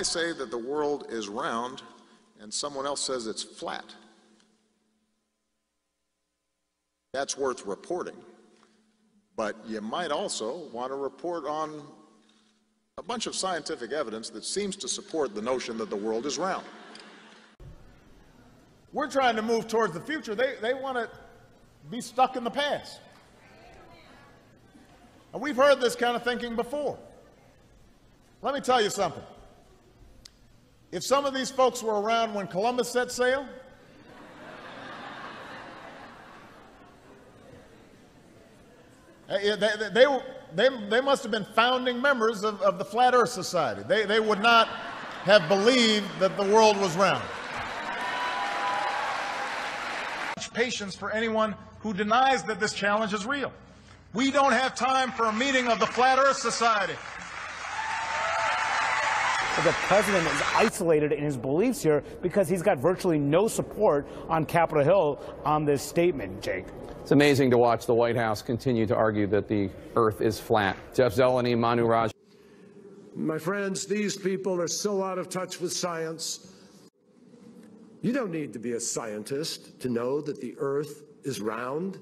I say that the world is round and someone else says it's flat, that's worth reporting. But you might also want to report on a bunch of scientific evidence that seems to support the notion that the world is round. We're trying to move towards the future. They want to be stuck in the past. And we've heard this kind of thinking before. Let me tell you something. If some of these folks were around when Columbus set sail, they must have been founding members of the Flat Earth Society. They would not have believed that the world was round. Patience for anyone who denies that this challenge is real. We don't have time for a meeting of the Flat Earth Society. The president is isolated in his beliefs here because he's got virtually no support on Capitol Hill on this statement, Jake. It's amazing to watch the White House continue to argue that the earth is flat. Jeff Zeleny, Manu Raj. My friends, these people are so out of touch with science. You don't need to be a scientist to know that the earth is round.